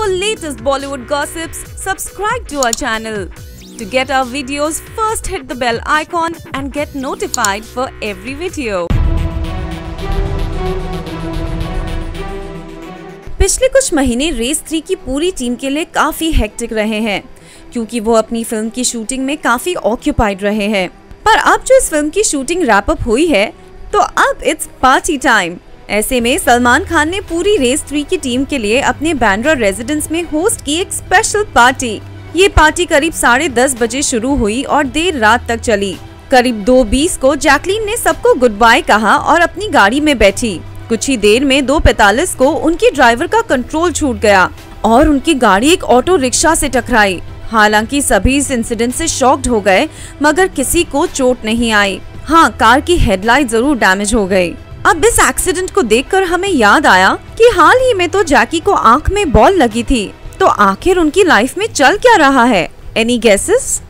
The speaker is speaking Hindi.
For latest Bollywood gossips, subscribe to our channel. To get our videos, first hit the bell icon and get notified for every video. पिछले कुछ महीने रेस 3 की पूरी टीम के लिए काफी हेक्टिक रहे हैं क्योंकि वो अपनी फिल्म की शूटिंग में काफी ऑक्यूपाइड रहे हैं। पर अब जो इस फिल्म की शूटिंग रैप अप हुई है तो अब इट्स पार्टी टाइम। ऐसे में सलमान खान ने पूरी रेस 3 की टीम के लिए अपने बांद्रा रेजिडेंस में होस्ट की एक स्पेशल पार्टी। ये पार्टी करीब 10:30 बजे शुरू हुई और देर रात तक चली। करीब 2:20 को जैकलीन ने सबको गुड बाय कहा और अपनी गाड़ी में बैठी। कुछ ही देर में 2:45 को उनके ड्राइवर का कंट्रोल छूट गया और उनकी गाड़ी एक ऑटो रिक्शा से टकराई। हालांकि सभी इस इंसिडेंट से शॉक्ड हो गए मगर किसी को चोट नहीं आई। हाँ, कार की हेडलाइट जरूर डैमेज हो गयी। अब इस एक्सीडेंट को देखकर हमें याद आया कि हाल ही में तो जैकी को आंख में बॉल लगी थी, तो आखिर उनकी लाइफ में चल क्या रहा है? Any guesses?